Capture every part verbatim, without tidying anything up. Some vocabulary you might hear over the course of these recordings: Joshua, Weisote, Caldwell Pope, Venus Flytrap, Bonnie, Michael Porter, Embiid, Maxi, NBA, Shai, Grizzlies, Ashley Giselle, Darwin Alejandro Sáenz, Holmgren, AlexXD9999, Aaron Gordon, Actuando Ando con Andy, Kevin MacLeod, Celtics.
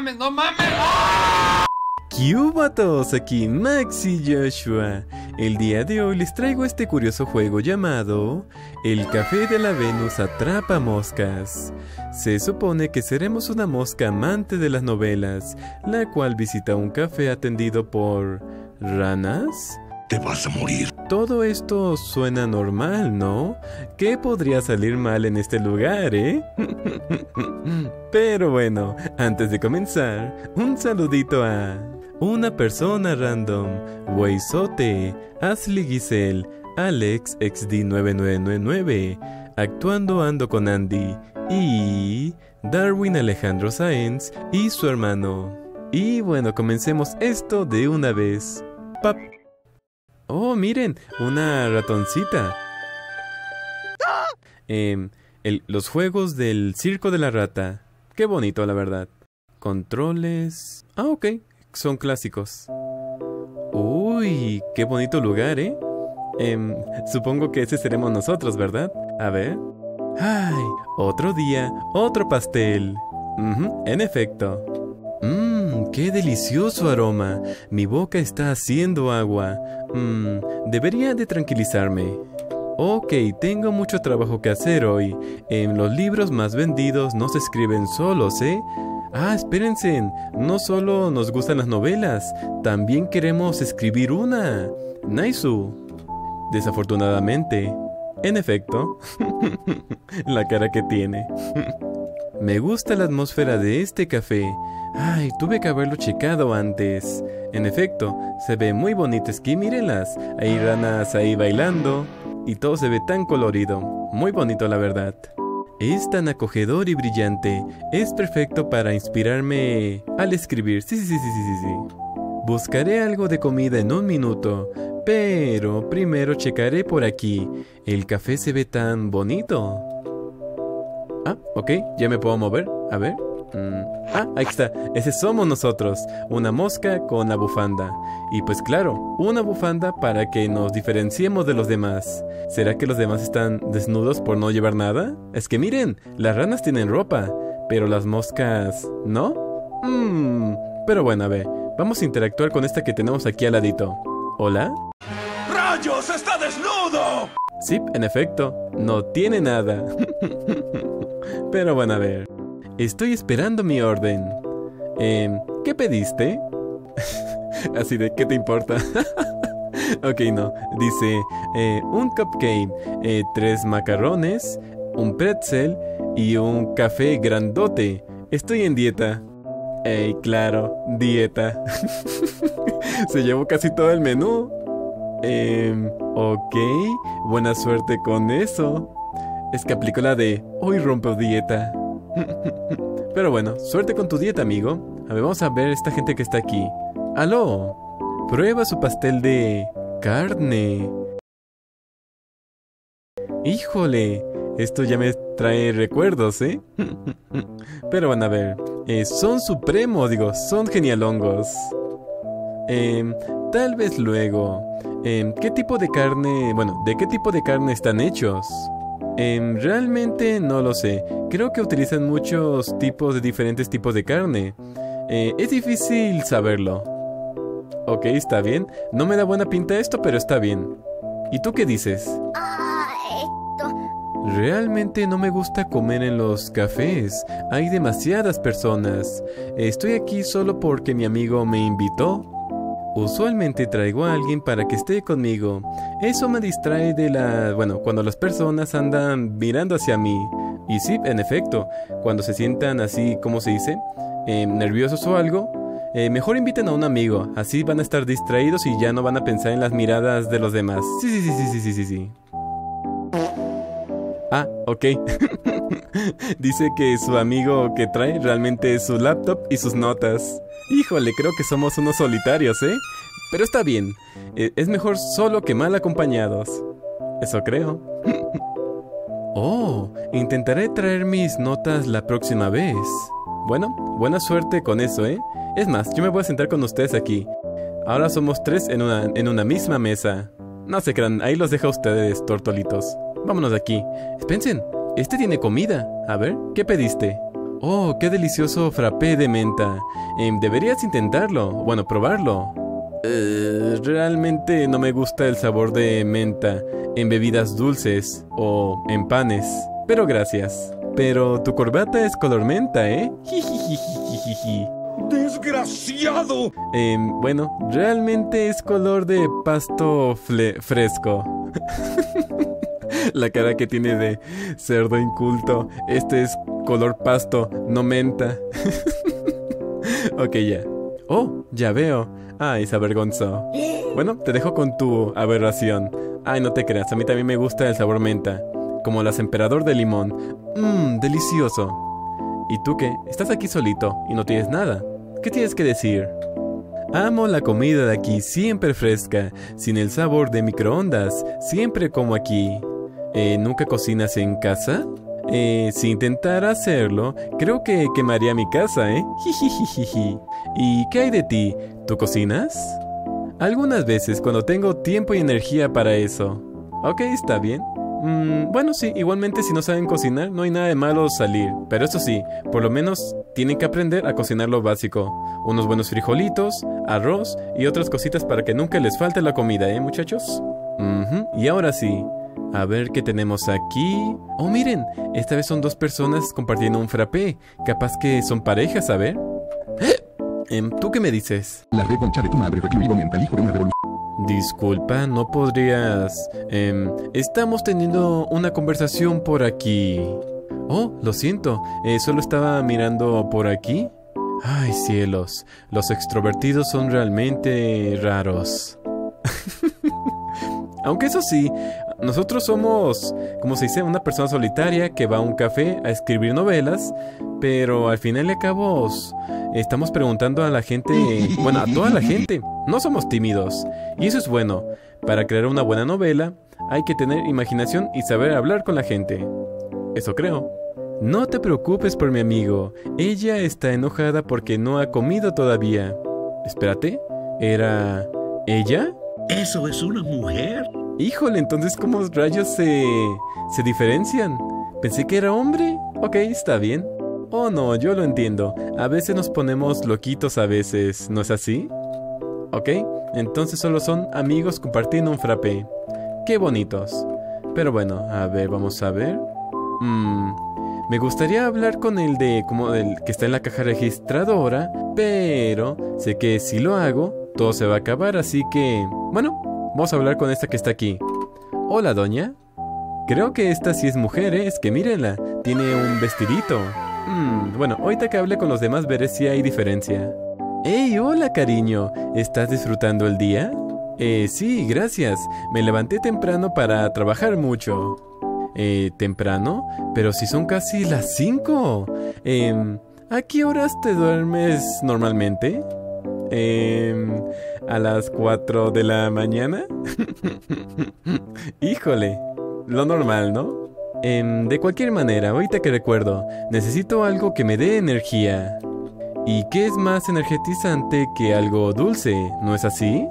mames, no mames. ¡Ah! ¿Qué hubo a todos? Aquí Maxi y Joshua. El día de hoy les traigo este curioso juego llamado El Café de la Venus Atrapa Moscas. Se supone que seremos una mosca amante de las novelas, la cual visita un café atendido por... ¿ranas? Te vas a morir. Todo esto suena normal, ¿no? ¿Qué podría salir mal en este lugar, eh? Pero bueno, antes de comenzar, un saludito a... una persona random, Weisote, Ashley Giselle, Alex X D nueve nueve nueve nueve, Actuando Ando con Andy y... Darwin Alejandro Sáenz y su hermano. Y bueno, comencemos esto de una vez. Pap. Oh, miren, una ratoncita. Eh, el, los juegos del circo de la rata. Qué bonito, la verdad. Controles... ah, ok. Son clásicos. Uy, qué bonito lugar, ¿eh? Eh supongo que ese seremos nosotros, ¿verdad? A ver. ¡Ay! Otro día, otro pastel. Uh-huh, en efecto. Mmm, qué delicioso aroma. Mi boca está haciendo agua. Mmm, debería de tranquilizarme. Ok, tengo mucho trabajo que hacer hoy. En los libros más vendidos no se escriben solos, ¿eh? Ah, espérense, no solo nos gustan las novelas, también queremos escribir una. Naisu. Desafortunadamente. En efecto. La cara que tiene. Me gusta la atmósfera de este café. Ay, tuve que haberlo checado antes. En efecto, se ve muy bonito. Es que mírenlas, hay ranas ahí bailando y todo se ve tan colorido. Muy bonito, la verdad. Es tan acogedor y brillante. Es perfecto para inspirarme al escribir. Sí, sí, sí, sí, sí, sí. Buscaré algo de comida en un minuto, pero primero checaré por aquí. El café se ve tan bonito. Ah, ok, ya me puedo mover, a ver. mm. Ah, ahí está, ese somos nosotros. Una mosca con la bufanda. Y pues claro, una bufanda para que nos diferenciemos de los demás. ¿Será que los demás están desnudos por no llevar nada? Es que miren, las ranas tienen ropa, pero las moscas... ¿no? Mmm, pero bueno, a ver, vamos a interactuar con esta que tenemos aquí al ladito. ¿Hola? ¡Rayos, está desnudo! Sí, en efecto, no tiene nada. Pero bueno, a ver. Estoy esperando mi orden. Eh, ¿qué pediste? Así de, ¿qué te importa? Ok, no. Dice, eh, un cupcake, eh, tres macarrones, un pretzel y un café grandote. Estoy en dieta. Ey, claro, dieta. Se llevó casi todo el menú. Eh, ok, buena suerte con eso. Es que aplicó la de hoy rompo dieta. Pero bueno, suerte con tu dieta, amigo. A ver, vamos a ver esta gente que está aquí. ¡Aló! Prueba su pastel de... carne. ¡Híjole! Esto ya me trae recuerdos, ¿eh? Pero van a ver. Eh, son supremos, digo, son genialongos. Eh, tal vez luego. Eh, ¿Qué tipo de carne... bueno, ¿de qué tipo de carne están hechos? Eh, realmente no lo sé. Creo que utilizan muchos tipos de diferentes tipos de carne. Eh, es difícil saberlo. Ok, está bien. No me da buena pinta esto, pero está bien. ¿Y tú qué dices? Ah, esto. Realmente no me gusta comer en los cafés. Hay demasiadas personas. Estoy aquí solo porque mi amigo me invitó. Usualmente traigo a alguien para que esté conmigo. Eso me distrae de la... bueno, cuando las personas andan mirando hacia mí. Y sí, en efecto, cuando se sientan así, ¿cómo se dice? Eh, nerviosos o algo. Eh, mejor inviten a un amigo. Así van a estar distraídos y ya no van a pensar en las miradas de los demás. Sí, sí, sí, sí, sí, sí, sí, sí. Ah, ok. Dice que su amigo que trae realmente es su laptop y sus notas. Híjole, creo que somos unos solitarios, ¿eh? Pero está bien. Es mejor solo que mal acompañados. Eso creo. Oh, intentaré traer mis notas la próxima vez. Bueno, buena suerte con eso, ¿eh? Es más, yo me voy a sentar con ustedes aquí. Ahora somos tres en una, en una misma mesa. No se crean, ahí los dejo a ustedes, tortolitos. Vámonos de aquí. Espérense, este tiene comida. A ver, ¿qué pediste? ¡Oh, qué delicioso frappé de menta! Eh, deberías intentarlo, bueno, probarlo. Eh, realmente no me gusta el sabor de menta en bebidas dulces o en panes, pero gracias. Pero tu corbata es color menta, ¿eh? Jijijijijiji. ¡Desgraciado! Eh, bueno, realmente es color de pasto fresco. La cara que tiene de cerdo inculto. Este es color pasto, no menta. Ok, ya. Oh, ya veo. Ay, se avergonzó. Bueno, te dejo con tu aberración. Ay, no te creas, a mí también me gusta el sabor menta. Como las emperador de limón. Mmm, delicioso. ¿Y tú qué? Estás aquí solito y no tienes nada. ¿Qué tienes que decir? Amo la comida de aquí, siempre fresca, sin el sabor de microondas, siempre como aquí. Eh, ¿nunca cocinas en casa? Eh, si intentara hacerlo, creo que quemaría mi casa, ¿eh? Jijijiji. ¿Y qué hay de ti? ¿Tú cocinas? Algunas veces cuando tengo tiempo y energía para eso. Ok, está bien. Mm, bueno, sí, igualmente si no saben cocinar, no hay nada de malo salir. Pero eso sí, por lo menos tienen que aprender a cocinar lo básico. Unos buenos frijolitos, arroz y otras cositas para que nunca les falte la comida, ¿eh, muchachos? Uh-huh. Y ahora sí, a ver qué tenemos aquí. Oh, miren, esta vez son dos personas compartiendo un frappé. Capaz que son parejas, a ver. ¿Eh? ¿Tú qué me dices? La reconcha de tu madre, porque vivo mental, hijo de una revolución. Disculpa, ¿no podrías...? Eh, estamos teniendo una conversación por aquí. Oh, lo siento, eh, solo estaba mirando por aquí. Ay, cielos, los extrovertidos son realmente raros. Aunque eso sí, nosotros somos, como se dice, una persona solitaria que va a un café a escribir novelas. Pero al final y al cabo estamos preguntando a la gente, bueno, a toda la gente. No somos tímidos. Y eso es bueno. Para crear una buena novela hay que tener imaginación y saber hablar con la gente. Eso creo. No te preocupes por mi amigo. Ella está enojada porque no ha comido todavía. Espérate, ¿era ella? ¿Eso es una mujer? Híjole, entonces ¿cómo rayos se, se diferencian? Pensé que era hombre. Ok, está bien. Oh no, yo lo entiendo. A veces nos ponemos loquitos a veces, ¿no es así? Ok, entonces solo son amigos compartiendo un frappé. ¡Qué bonitos! Pero bueno, a ver, vamos a ver. Mm, me gustaría hablar con el de... como el que está en la caja registradora, pero sé que si lo hago, todo se va a acabar, así que... bueno, vamos a hablar con esta que está aquí. Hola, doña. Creo que esta sí es mujer, ¿eh? Es que mírenla, tiene un vestidito. Hmm, bueno, ahorita que hable con los demás veré si hay diferencia. ¡Hey, hola, cariño! ¿Estás disfrutando el día? Eh, sí, gracias. Me levanté temprano para trabajar mucho. Eh, ¿temprano? Pero si son casi las cinco. Eh, ¿a qué horas te duermes normalmente? Eh, ¿a las cuatro de la mañana? Híjole, lo normal, ¿no? Eh, de cualquier manera, ahorita que recuerdo, necesito algo que me dé energía. ¿Y qué es más energetizante que algo dulce, no es así?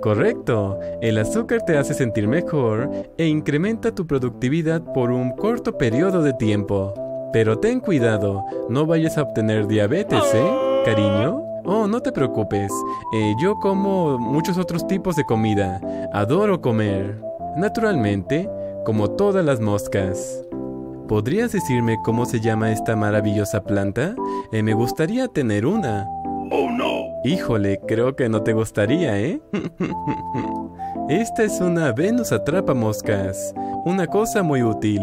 Correcto, el azúcar te hace sentir mejor e incrementa tu productividad por un corto periodo de tiempo. Pero ten cuidado, no vayas a obtener diabetes, ¿eh, cariño? Oh, no te preocupes, eh, yo como muchos otros tipos de comida, adoro comer. Naturalmente, como todas las moscas. ¿Podrías decirme cómo se llama esta maravillosa planta? Eh, me gustaría tener una. ¡Oh, no! Híjole, creo que no te gustaría, ¿eh? Esta es una Venus atrapamoscas. Una cosa muy útil.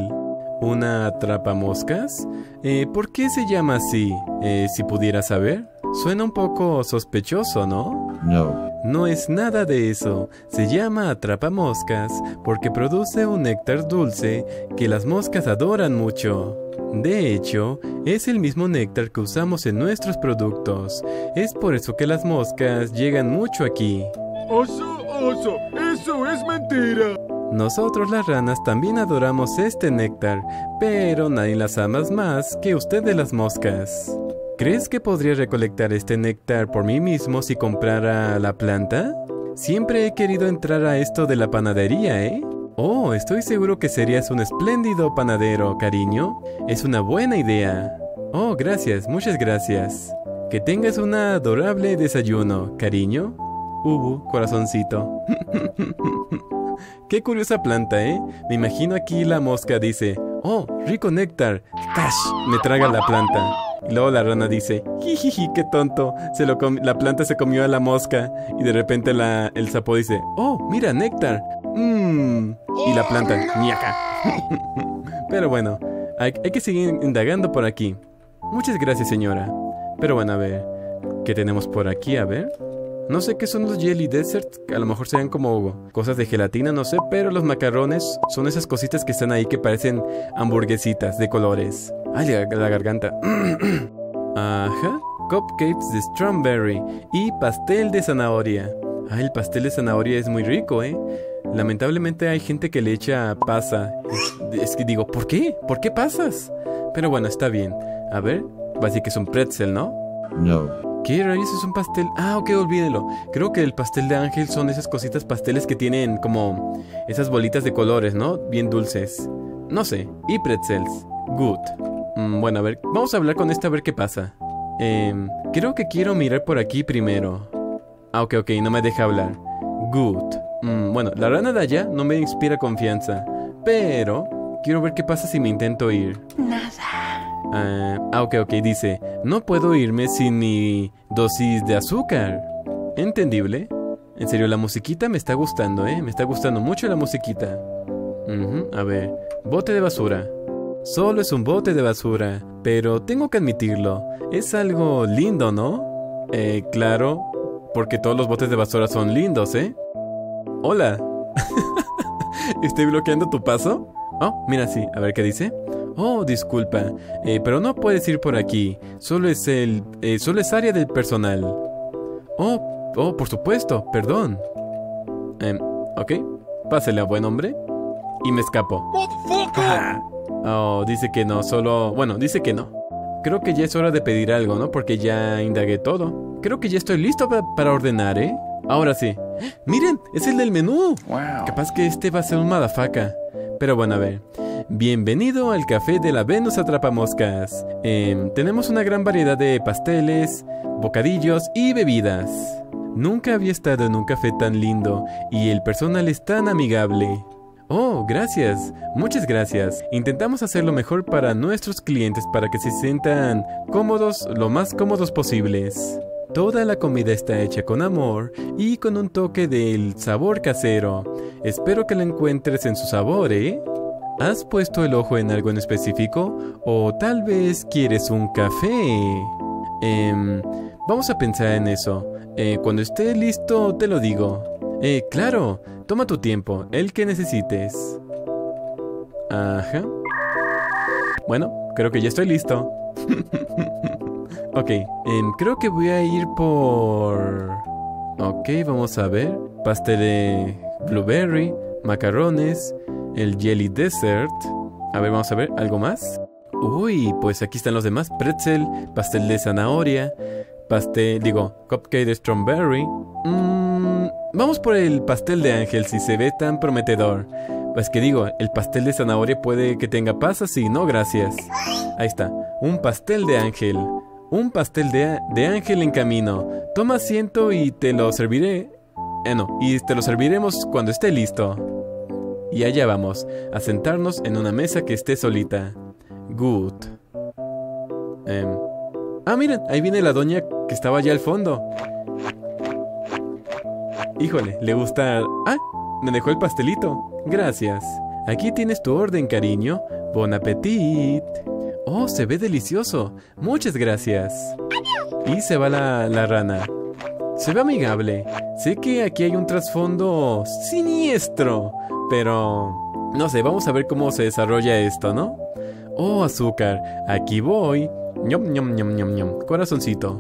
¿Una atrapamoscas? Eh, ¿por qué se llama así? Eh, si pudiera saber. Suena un poco sospechoso, ¿no? No. No es nada de eso, se llama atrapamoscas porque produce un néctar dulce que las moscas adoran mucho. De hecho, es el mismo néctar que usamos en nuestros productos, es por eso que las moscas llegan mucho aquí. ¡Oso, oso! ¡Eso es mentira! Nosotros las ranas también adoramos este néctar, pero nadie las ama más que ustedes las moscas. ¿Crees que podría recolectar este néctar por mí mismo si comprara la planta? Siempre he querido entrar a esto de la panadería, ¿eh? Oh, estoy seguro que serías un espléndido panadero, cariño. Es una buena idea. Oh, gracias, muchas gracias. Que tengas un adorable desayuno, cariño. Ubu, corazoncito. Qué curiosa planta, ¿eh? Me imagino aquí la mosca dice, oh, rico néctar. ¡Cash! Me traga la planta. Y luego la rana dice, jijiji, qué tonto. Se lo la planta se comió a la mosca. Y de repente la el sapo dice, oh, mira, néctar. Mmm. Y la planta, ñaca. Pero bueno, hay, hay que seguir indagando por aquí. Muchas gracias, señora. Pero bueno, a ver, ¿qué tenemos por aquí? A ver. No sé qué son los jelly desserts, a lo mejor sean como cosas de gelatina, no sé, pero los macarrones son esas cositas que están ahí que parecen hamburguesitas de colores. Ay, la, la garganta. Ajá, cupcakes de strawberry y pastel de zanahoria. Ay, el pastel de zanahoria es muy rico, ¿eh? Lamentablemente hay gente que le echa pasa. Es que digo, ¿por qué? ¿Por qué pasas? Pero bueno, está bien. A ver, así que es un pretzel, ¿no? No. ¿Qué rayos es un pastel? Ah, ok, olvídelo. Creo que el pastel de ángel son esas cositas pasteles que tienen como esas bolitas de colores, ¿no? Bien dulces. No sé. Y pretzels. Good. Mm, bueno, a ver. Vamos a hablar con esta a ver qué pasa. Eh, creo que quiero mirar por aquí primero. Ah, ok, ok. No me deja hablar. Good. Mm, bueno, la rana de allá no me inspira confianza. Pero quiero ver qué pasa si me intento ir. Nada. Uh, ah, ok, ok, dice, no puedo irme sin mi dosis de azúcar. Entendible. En serio, la musiquita me está gustando, ¿eh? Me está gustando mucho la musiquita. Uh-huh, a ver, bote de basura. Solo es un bote de basura, pero tengo que admitirlo. Es algo lindo, ¿no? Eh, claro, porque todos los botes de basura son lindos, ¿eh? Hola. ¿Estoy bloqueando tu paso? Oh, mira, sí, a ver qué dice. Oh, disculpa, eh, pero no puedes ir por aquí. Solo es el... Eh, solo es área del personal. Oh, oh, por supuesto, perdón. Eh, ok, pásale a buen hombre. Y me escapo. Ah. Oh, dice que no, solo... Bueno, dice que no. Creo que ya es hora de pedir algo, ¿no? Porque ya indagué todo. Creo que ya estoy listo pa para ordenar, ¿eh? Ahora sí. ¡Ah! ¡Miren! ¡Es el del menú! Wow. Capaz que este va a ser un madafaca. Pero bueno, a ver... Bienvenido al café de la Venus Atrapamoscas. Eh, tenemos una gran variedad de pasteles, bocadillos y bebidas. Nunca había estado en un café tan lindo y el personal es tan amigable. Oh, gracias, muchas gracias. Intentamos hacerlo mejor para nuestros clientes para que se sientan cómodos, lo más cómodos posibles. Toda la comida está hecha con amor y con un toque del sabor casero. Espero que la encuentres en su sabor, ¿eh? ¿Has puesto el ojo en algo en específico? ¿O tal vez quieres un café? Eh, vamos a pensar en eso. Eh, cuando esté listo, te lo digo. Eh, claro, toma tu tiempo, el que necesites. Ajá. Bueno, creo que ya estoy listo. Ok, eh, creo que voy a ir por... Ok, vamos a ver. Pastel de blueberry, macarrones... El jelly dessert. A ver, vamos a ver, ¿algo más? Uy, pues aquí están los demás. Pretzel, pastel de zanahoria. Pastel, digo, cupcake de strawberry. mm, Vamos por el pastel de ángel, si se ve tan prometedor. Pues que digo, el pastel de zanahoria puede que tenga pasas. Sí, no, gracias. Ahí está, un pastel de ángel. Un pastel de, de ángel en camino. Toma asiento y te lo serviré. Eh, no, y te lo serviremos cuando esté listo. Y allá vamos, a sentarnos en una mesa que esté solita. Good. Um. Ah, miren, ahí viene la doña que estaba allá al fondo. Híjole, le gusta... Ah, me dejó el pastelito. Gracias. Aquí tienes tu orden, cariño. Bon appetit. Oh, se ve delicioso. Muchas gracias. Y se va la, la rana. Se ve amigable. Sé que aquí hay un trasfondo siniestro. Pero... no sé, vamos a ver cómo se desarrolla esto, ¿no? Oh, azúcar. Aquí voy. Ñom, ñom, ñom, ñom, ñom. Corazoncito.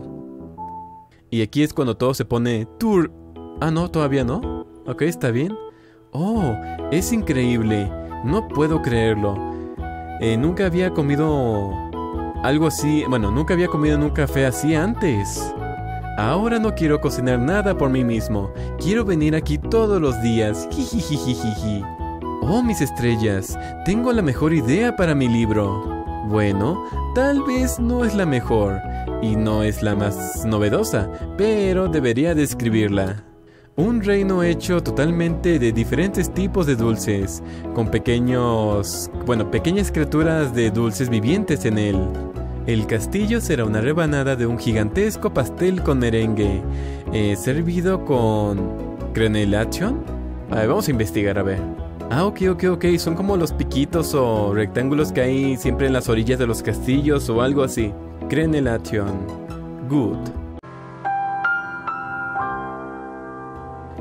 Y aquí es cuando todo se pone... Tur... Ah, no, todavía no. Ok, está bien. Oh, es increíble. No puedo creerlo. Eh, nunca había comido... algo así... Bueno, nunca había comido en un café así antes. Ahora no quiero cocinar nada por mí mismo. Quiero venir aquí todos los días. Jijijijiji. Oh, mis estrellas. Tengo la mejor idea para mi libro. Bueno, tal vez no es la mejor y no es la más novedosa, pero debería describirla. Un reino hecho totalmente de diferentes tipos de dulces, con pequeños, bueno, pequeñas criaturas de dulces vivientes en él. El castillo será una rebanada de un gigantesco pastel con merengue, eh, servido con crenelación. A ver, vamos a investigar, a ver. Ah, ok, ok, ok, son como los piquitos o rectángulos que hay siempre en las orillas de los castillos o algo así. Crenelación. Good.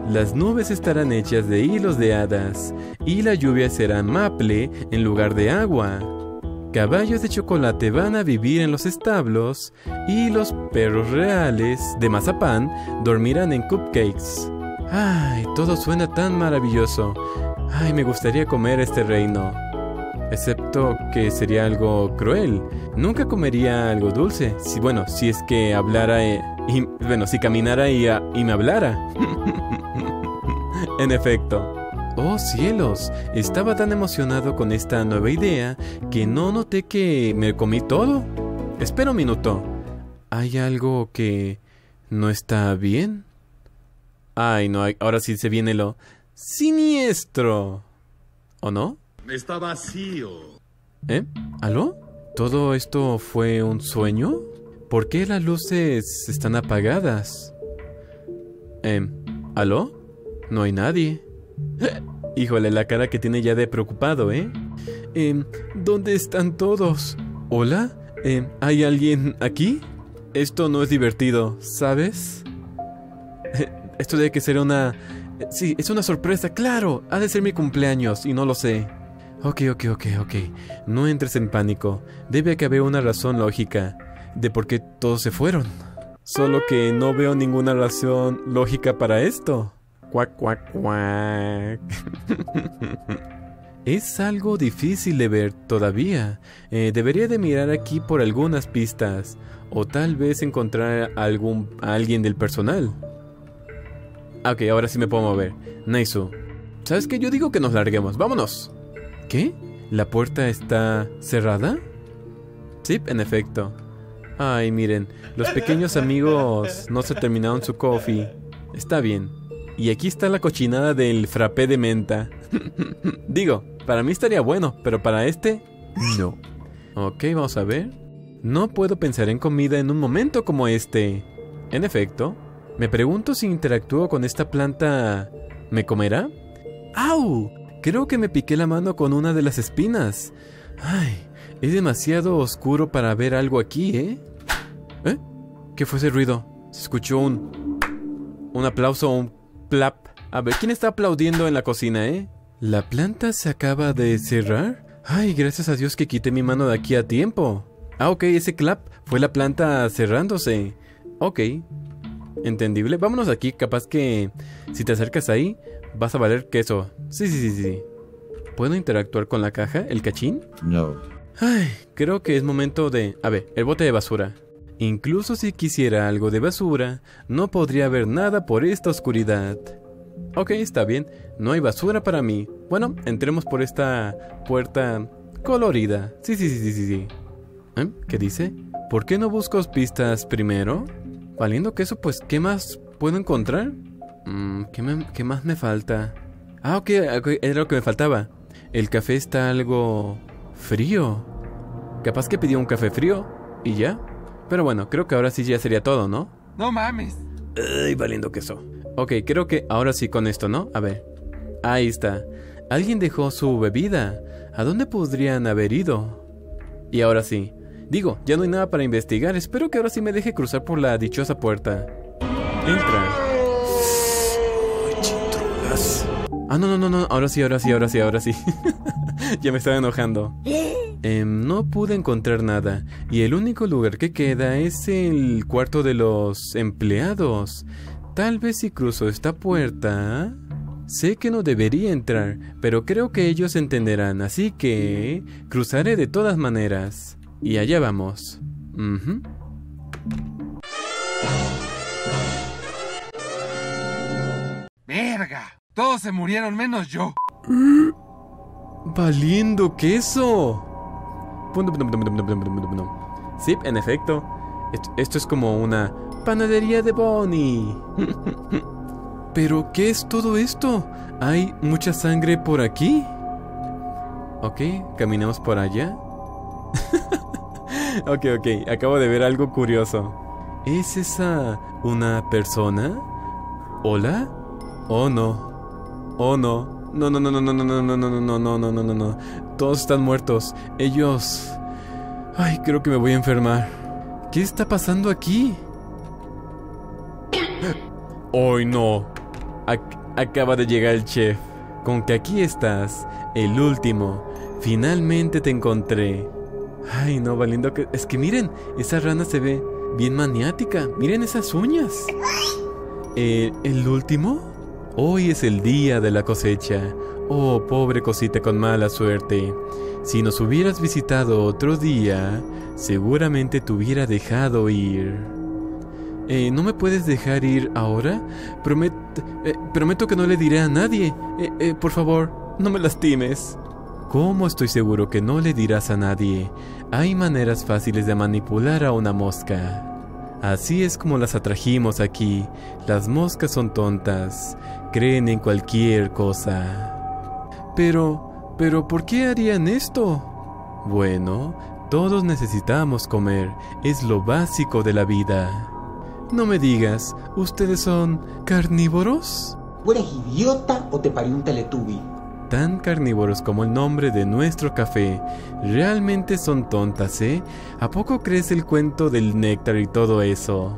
Las nubes estarán hechas de hilos de hadas, y la lluvia será maple en lugar de agua. Caballos de chocolate van a vivir en los establos, y los perros reales de mazapán dormirán en cupcakes. Ay, todo suena tan maravilloso. Ay, me gustaría comer este reino. Excepto que sería algo cruel. Nunca comería algo dulce. Si, bueno, si es que hablara y, y bueno, si caminara y, y me hablara. En efecto. ¡Oh, cielos! Estaba tan emocionado con esta nueva idea que no noté que me comí todo. Espera un minuto. ¿Hay algo que no está bien? Ay, no, ahora sí se viene lo siniestro. ¿O no? Está vacío. ¿Eh? ¿Aló? ¿Todo esto fue un sueño? ¿Por qué las luces están apagadas? Eh, ¿aló? No hay nadie. Híjole, la cara que tiene ya de preocupado, ¿eh? eh ¿Dónde están todos? ¿Hola? Eh, ¿Hay alguien aquí? Esto no es divertido, ¿sabes? Esto debe que ser una... Sí, es una sorpresa, claro. Ha de ser mi cumpleaños y no lo sé. Ok, ok, ok, ok. No entres en pánico. Debe que haber una razón lógica de por qué todos se fueron. Solo que no veo ninguna razón lógica para esto. Cuac, cuac, cuac. Es algo difícil de ver todavía. Eh, debería de mirar aquí por algunas pistas. O tal vez encontrar a, algún, a alguien del personal. Ok, ahora sí me puedo mover. Naisu, ¿sabes qué? Yo digo que nos larguemos. ¡Vámonos! ¿Qué? ¿La puerta está cerrada? Sí, en efecto. Ay, miren. Los pequeños amigos no se terminaron su coffee. Está bien. Y aquí está la cochinada del frappé de menta. Digo, para mí estaría bueno, pero para este, no. Ok, vamos a ver. No puedo pensar en comida en un momento como este. En efecto. Me pregunto si interactúo con esta planta... ¿Me comerá? ¡Au! Creo que me piqué la mano con una de las espinas. Ay, es demasiado oscuro para ver algo aquí, ¿eh? ¿Eh? ¿Qué fue ese ruido? Se escuchó un... Un aplauso, un plap. A ver, ¿quién está aplaudiendo en la cocina, eh? ¿La planta se acaba de cerrar? Ay, gracias a Dios que quité mi mano de aquí a tiempo. Ah, ok, ese clap fue la planta cerrándose. Ok. Entendible. Vámonos de aquí. Capaz que si te acercas ahí, vas a valer queso. Sí, sí, sí, sí. ¿Puedo interactuar con la caja? ¿El cachín? No. Ay, creo que es momento de... A ver, el bote de basura. Incluso si quisiera algo de basura, no podría ver nada por esta oscuridad. Ok, está bien. No hay basura para mí. Bueno, entremos por esta puerta colorida. Sí, sí, sí, sí, sí, sí. ¿Eh? ¿Qué dice? ¿Por qué no busco pistas primero? Valiendo queso, pues, ¿qué más puedo encontrar? Mm, ¿qué, me, ¿Qué más me falta? Ah, okay, ok, era lo que me faltaba. El café está algo... frío. Capaz que pidió un café frío y ya. Pero bueno, creo que ahora sí ya sería todo, ¿no? No mames. Ay, valiendo queso. Ok, creo que ahora sí con esto, ¿no? A ver. Ahí está. Alguien dejó su bebida. ¿A dónde podrían haber ido? Y ahora sí. Digo, ya no hay nada para investigar. Espero que ahora sí me deje cruzar por la dichosa puerta. Entra. Ah, no, no, no, no. Ahora sí, ahora sí, ahora sí, ahora sí. Ya me estaba enojando. Eh, no pude encontrar nada. Y el único lugar que queda es el cuarto de los empleados. Tal vez si cruzo esta puerta... Sé que no debería entrar, pero creo que ellos entenderán. Así que... cruzaré de todas maneras. Y allá vamos. Uh-huh. ¡Verga! Todos se murieron menos yo. ¿Eh? ¡Valiendo queso! Sí, en efecto. Esto, esto es como una panadería de Bonnie. ¿Pero qué es todo esto? ¿Hay mucha sangre por aquí? Ok, caminamos por allá. Ok, ok, acabo de ver algo curioso. ¿Es esa una persona? ¿Hola? Oh no. Oh no. No, no, no, no, no, no, no, no, no, no, no, no, no, no, no. Todos están muertos. Ellos... Ay, creo que me voy a enfermar. ¿Qué está pasando aquí? ¡Ay, no! Ac acaba de llegar el chef. Con que aquí estás, el último. Finalmente te encontré. Ay, no, valiendo que... Es que miren, esa rana se ve bien maniática. Miren esas uñas. ¿El, el último? Hoy es el día de la cosecha. Oh, pobre cosita con mala suerte. Si nos hubieras visitado otro día, seguramente te hubiera dejado ir. Eh, ¿no me puedes dejar ir ahora? Promet eh, prometo que no le diré a nadie. Eh, eh, por favor, no me lastimes. ¿Cómo estoy seguro que no le dirás a nadie? Hay maneras fáciles de manipular a una mosca. Así es como las atrajimos aquí. Las moscas son tontas. Creen en cualquier cosa. Pero, pero, ¿por qué harían esto? Bueno, todos necesitamos comer. Es lo básico de la vida. No me digas, ¿ustedes son carnívoros? ¿O eres idiota o te parió un teletubi? Tan carnívoros como el nombre de nuestro café. Realmente son tontas, ¿eh? ¿A poco crees el cuento del néctar y todo eso?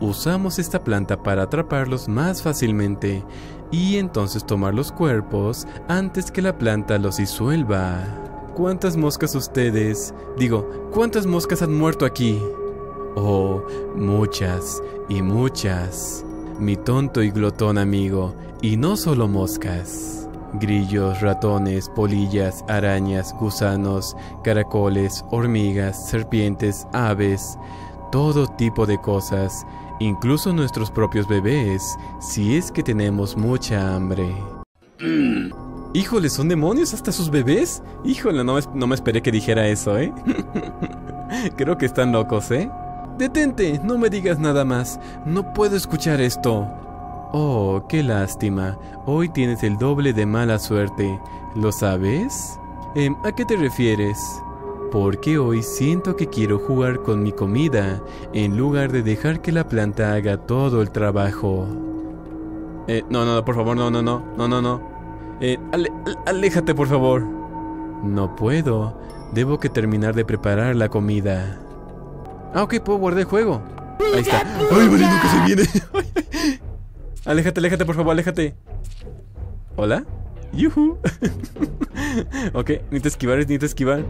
Usamos esta planta para atraparlos más fácilmente y entonces tomar los cuerpos antes que la planta los disuelva. ¿Cuántas moscas ustedes? Digo, ¿cuántas moscas han muerto aquí? Oh, muchas y muchas. Mi tonto y glotón amigo. Y no solo moscas. Grillos, ratones, polillas, arañas, gusanos, caracoles, hormigas, serpientes, aves, todo tipo de cosas, incluso nuestros propios bebés, si es que tenemos mucha hambre. Híjole, ¿son demonios hasta sus bebés? Híjole, no, no me esperé que dijera eso, ¿eh? Creo que están locos, ¿eh? Detente, no me digas nada más, no puedo escuchar esto. Oh, qué lástima. Hoy tienes el doble de mala suerte. ¿Lo sabes? Eh, ¿a qué te refieres? Porque hoy siento que quiero jugar con mi comida, en lugar de dejar que la planta haga todo el trabajo. Eh, no, no, no, por favor, no, no, no, no, no, no. Eh, ale, aléjate, por favor. No puedo. Debo que terminar de preparar la comida. Ah, ok, puedo guardar el juego. Ahí está. ¡Ay, vale, nunca se viene! Aléjate, aléjate, por favor, aléjate. ¿Hola? ¡Yuhu! Ok, ni te esquivar, ni te esquivar.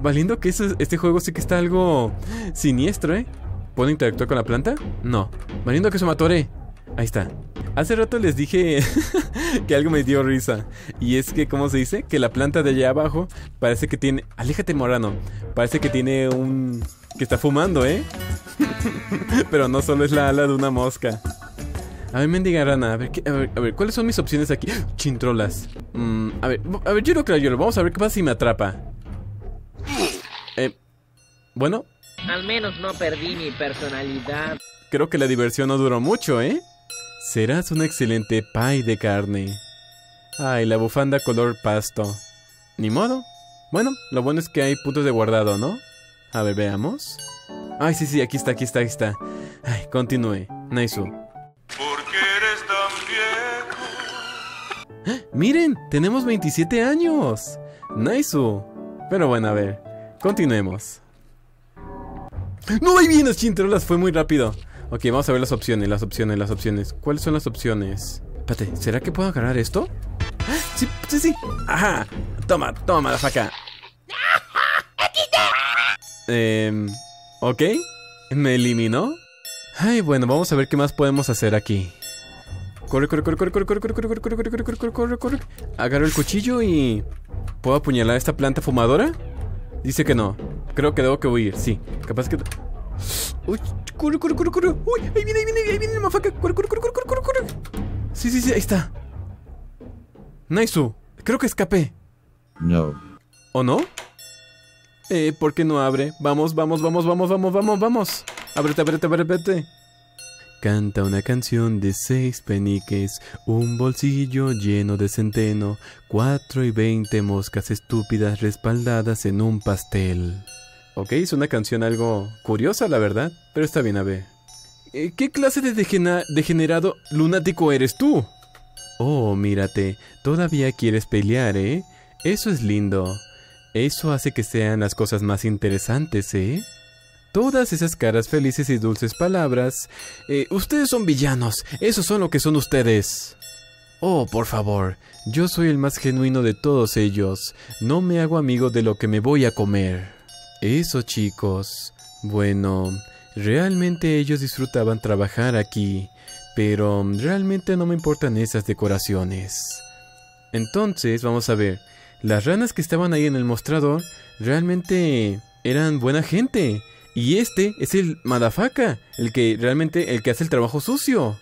Valiendo que eso, este juego sí que está algo siniestro, ¿eh? ¿Puedo interactuar con la planta? No. Valiendo que eso me atoré. Ahí está. Hace rato les dije que algo me dio risa. Y es que, ¿cómo se dice? Que la planta de allá abajo parece que tiene... Aléjate, Morano. Parece que tiene un... Que está fumando, ¿eh? Pero no solo es la ala de una mosca. A ver, mendiga rana, a ver, a ver, a ver, ¿cuáles son mis opciones aquí? Chintrolas. Mm, a ver, a ver, yo lo creo, yo lo. Vamos a ver qué pasa si me atrapa. Eh, bueno. Al menos no perdí mi personalidad. Creo que la diversión no duró mucho, ¿eh? Serás un excelente pie de carne. Ay, la bufanda color pasto. Ni modo. Bueno, lo bueno es que hay puntos de guardado, ¿no? A ver, veamos. Ay, sí, sí, aquí está, aquí está, aquí está. Ay, continúe. Naisu. ¡Ah! ¡Miren! ¡Tenemos veintisiete años! ¡Naisu! Pero bueno, a ver. Continuemos. ¡No! ¡Ahí vienes, chintrolas! Fue muy rápido. Ok, vamos a ver las opciones, las opciones, las opciones. ¿Cuáles son las opciones? Espérate, ¿será que puedo agarrar esto? ¡Ah! ¡Sí, sí, sí! ¡Ajá! ¡Toma, toma la faca! Eh... Ok. ¿Me eliminó? Ay, bueno, vamos a ver qué más podemos hacer aquí. Corre, corre, corre, corre, corre, corre, corre, corre, corre, corre, corre, corre, corre, corre. Agarro el cuchillo y... ¿Puedo apuñalar a esta planta fumadora? Dice que no. Creo que debo que huir, sí. Capaz que... ¡Uy! ¡Corre, corre, corre, corre! ¡Uy! ¡Ahí viene, ahí viene, ahí viene la mafaca! ¡Corre, corre, corre, corre, corre, corre! Sí, sí, sí, ahí está. Naisu, creo que escapé. No. ¿O no? Eh, ¿por qué no abre? Vamos, vamos, vamos, vamos, vamos, vamos, vamos. Ábrete, ábrete, ábrete. Canta una canción de seis peniques, un bolsillo lleno de centeno, cuatro y veinte moscas estúpidas respaldadas en un pastel. Ok, es una canción algo curiosa, la verdad, pero está bien, a ver. Eh, ¿Qué clase de degenerado lunático eres tú? Oh, mírate, todavía quieres pelear, ¿eh? Eso es lindo. Eso hace que sean las cosas más interesantes, ¿eh? Todas esas caras felices y dulces palabras. Eh, ustedes son villanos, esos son lo que son ustedes. Oh, por favor, yo soy el más genuino de todos ellos. No me hago amigo de lo que me voy a comer. Eso, chicos. Bueno, realmente ellos disfrutaban trabajar aquí, pero realmente no me importan esas decoraciones. Entonces, vamos a ver. Las ranas que estaban ahí en el mostrador realmente eran buena gente. Y este es el madafaca, el que realmente el que hace el trabajo sucio.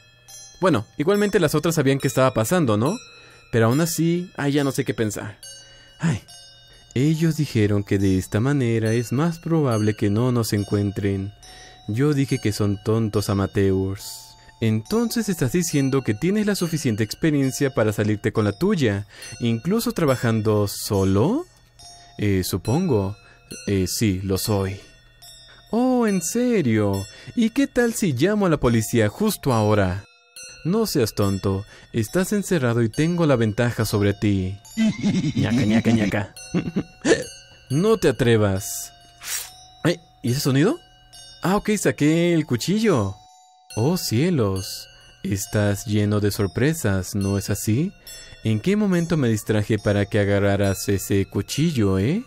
Bueno, igualmente las otras sabían qué estaba pasando, ¿no? Pero aún así, ay, ya no sé qué pensar. Ay. Ellos dijeron que de esta manera es más probable que no nos encuentren. Yo dije que son tontos amateurs. Entonces estás diciendo que tienes la suficiente experiencia para salirte con la tuya, incluso trabajando solo. Eh, supongo. Eh, sí, lo soy. Oh, ¿en serio? ¿Y qué tal si llamo a la policía justo ahora? No seas tonto. Estás encerrado y tengo la ventaja sobre ti. Ñaca, ñaca, ñaca. No te atrevas. Ay, ¿y ese sonido? Ah, ok, saqué el cuchillo. ¡Oh, cielos! Estás lleno de sorpresas, ¿no es así? ¿En qué momento me distraje para que agarraras ese cuchillo, eh?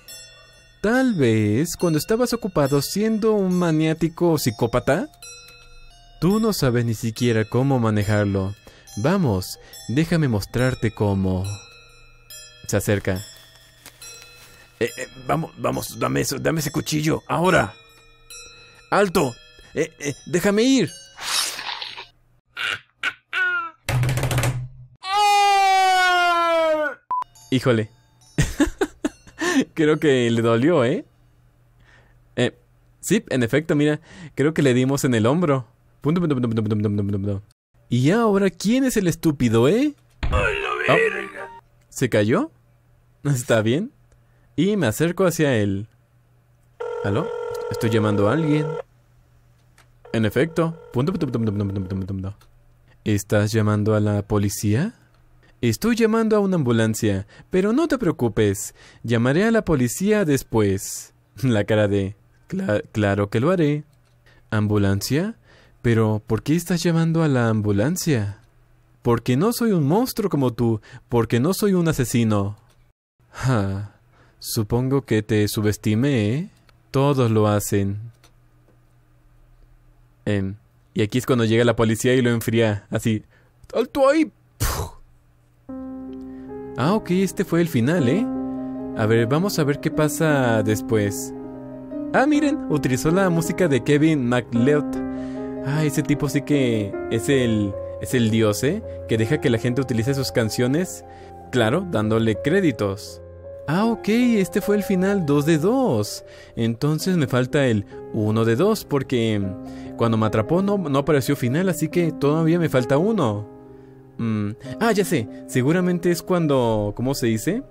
Tal vez cuando estabas ocupado siendo un maniático psicópata. Tú no sabes ni siquiera cómo manejarlo. Vamos, déjame mostrarte cómo. Se acerca. Eh, eh, vamos, vamos, dame eso, dame ese cuchillo, ahora. ¡Alto! Eh, eh, ¡déjame ir! Híjole. Creo que le dolió, ¿eh? ¿eh? Sí, en efecto, mira. Creo que le dimos en el hombro. Y ahora, ¿quién es el estúpido, eh? Oh, ¿se cayó? ¿Está bien? Y me acerco hacia él. ¿Aló? Estoy llamando a alguien. En efecto. ¿Estás llamando a la policía? Estoy llamando a una ambulancia, pero no te preocupes. Llamaré a la policía después. La cara de... Cla- claro que lo haré. ¿Ambulancia? Pero, ¿por qué estás llamando a la ambulancia? Porque no soy un monstruo como tú. Porque no soy un asesino. Ja. Supongo que te subestimé, ¿eh? Todos lo hacen. Eh, y aquí es cuando llega la policía y lo enfría. Así. ¡Alto ahí! ¡Puf! Ah, ok, este fue el final, ¿eh? A ver, vamos a ver qué pasa después. Ah, miren, utilizó la música de Kevin MacLeod. Ah, ese tipo sí que es el, es el dios, ¿eh? Que deja que la gente utilice sus canciones, claro, dándole créditos. Ah, ok, este fue el final dos de dos. Entonces me falta el uno de dos, porque cuando me atrapó no, no apareció final, así que todavía me falta uno. Mm. Ah, ya sé, seguramente es cuando, ¿cómo se dice?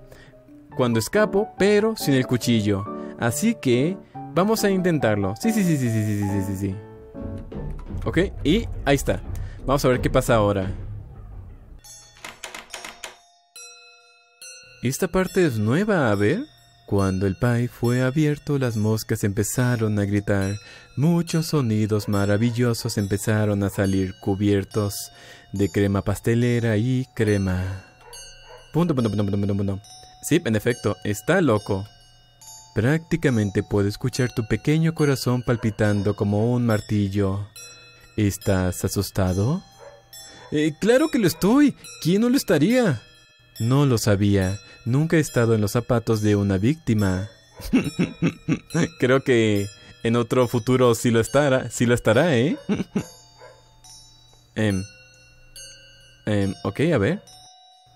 Cuando escapo, pero sin el cuchillo. Así que vamos a intentarlo. Sí, sí, sí, sí, sí, sí, sí, sí, sí. Ok, y ahí está. Vamos a ver qué pasa ahora. Esta parte es nueva, a ver. Cuando el pie fue abierto, las moscas empezaron a gritar. Muchos sonidos maravillosos empezaron a salir cubiertos de crema pastelera y crema. Punto, punto, punto, punto, punto. Sí, en efecto, está loco. Prácticamente puedo escuchar tu pequeño corazón palpitando como un martillo. ¿Estás asustado? Eh, ¡claro que lo estoy! ¿Quién no lo estaría? No lo sabía. Nunca he estado en los zapatos de una víctima. Creo que en otro futuro sí lo estará, sí lo estará, ¿eh? eh, eh, ok, a ver.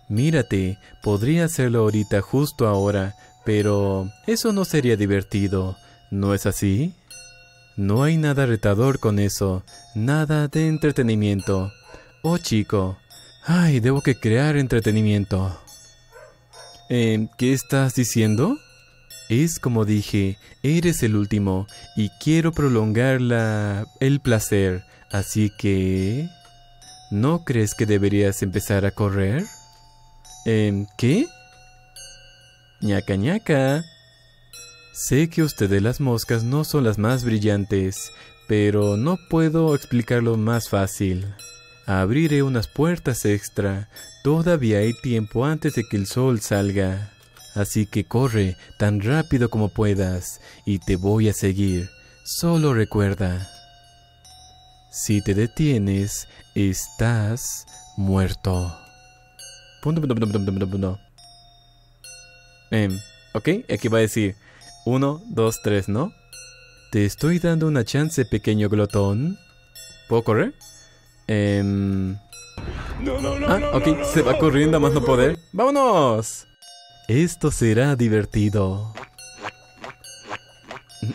Mírate, podría hacerlo ahorita, justo ahora. Pero eso no sería divertido, ¿no es así? No hay nada retador con eso, nada de entretenimiento. Oh, chico. Ay, debo que crear entretenimiento. Eh, ¿qué estás diciendo? Es como dije, eres el último y quiero prolongar la... el placer, así que... ¿No crees que deberías empezar a correr? Eh, ¿qué? Ñaca ñaca. Sé que ustedes las moscas no son las más brillantes, pero no puedo explicarlo más fácil. Abriré unas puertas extra. Todavía hay tiempo antes de que el sol salga. Así que corre tan rápido como puedas y te voy a seguir. Solo recuerda. Si te detienes, estás muerto. Punto, punto, punto, punto, punto, punto. Eh, ok, aquí va a decir uno, dos, tres, ¿no? Te estoy dando una chance, pequeño glotón. ¿Puedo correr? Eh... No, no, no, ah, no, ok, no, no, se va corriendo a más no poder. ¡Vámonos! Esto será divertido.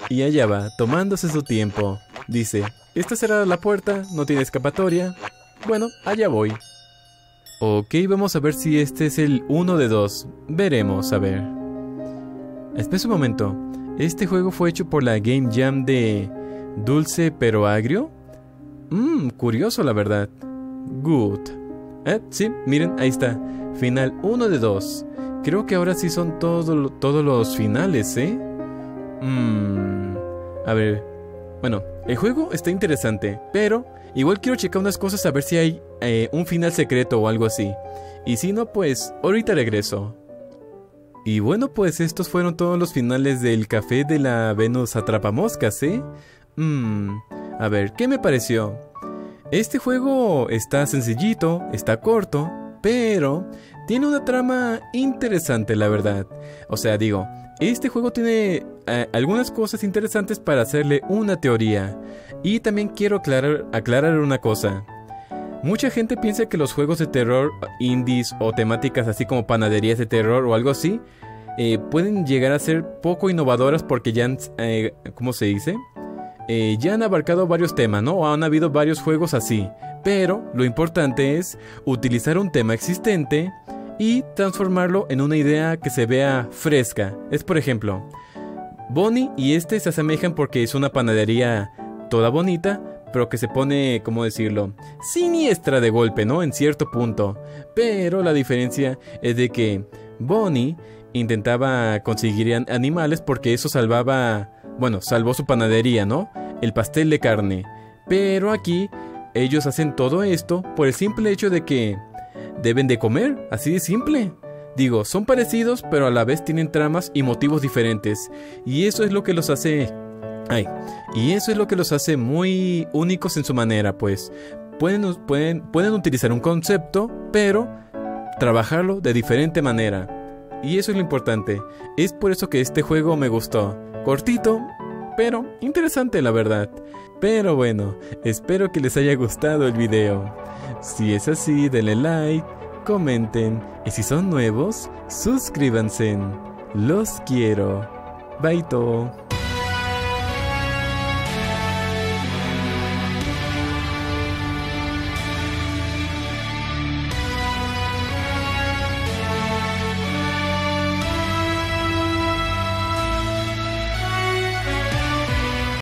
Y allá va, tomándose su tiempo. Dice, esta será la puerta, no tiene escapatoria. Bueno, allá voy. Ok, vamos a ver si este es el uno de dos. Veremos, a ver. Espera un momento. Este juego fue hecho por la Game Jam de... Dulce pero agrio. Mmm, curioso la verdad. Good. Eh, sí, miren, ahí está. Final uno de dos. Creo que ahora sí son todo, todos los finales, ¿eh? Mmm. A ver. Bueno, el juego está interesante, pero igual quiero checar unas cosas a ver si hay eh, un final secreto o algo así. Y si no, pues ahorita regreso. Y bueno, pues estos fueron todos los finales del café de la Venus Atrapamoscas, ¿eh? Mmm. A ver, ¿qué me pareció? Este juego está sencillito, está corto, pero tiene una trama interesante, la verdad. O sea, digo, este juego tiene eh, algunas cosas interesantes para hacerle una teoría. Y también quiero aclarar, aclarar una cosa. Mucha gente piensa que los juegos de terror, indies o temáticas así como panaderías de terror o algo así, eh, pueden llegar a ser poco innovadoras porque ya han, eh, ¿cómo se dice? Eh, ya han abarcado varios temas, ¿no? Han habido varios juegos así. Pero lo importante es utilizar un tema existente y transformarlo en una idea que se vea fresca. Es por ejemplo, Bonnie y este se asemejan porque es una panadería toda bonita, pero que se pone, ¿cómo decirlo?, siniestra de golpe, ¿no? En cierto punto. Pero la diferencia es de que Bonnie intentaba conseguir animales porque eso salvaba... Bueno, salvó su panadería, ¿no? El pastel de carne. Pero aquí, ellos hacen todo esto por el simple hecho de que deben de comer, así de simple. Digo, son parecidos, pero a la vez tienen tramas y motivos diferentes. Y eso es lo que los hace... Ay, y eso es lo que los hace muy únicos en su manera, pues. Pueden, pueden, pueden utilizar un concepto, pero trabajarlo de diferente manera. Y eso es lo importante. Es por eso que este juego me gustó. Cortito, pero interesante la verdad. Pero bueno, espero que les haya gustado el video. Si es así, denle like, comenten y si son nuevos, suscríbanse. Los quiero. Baito.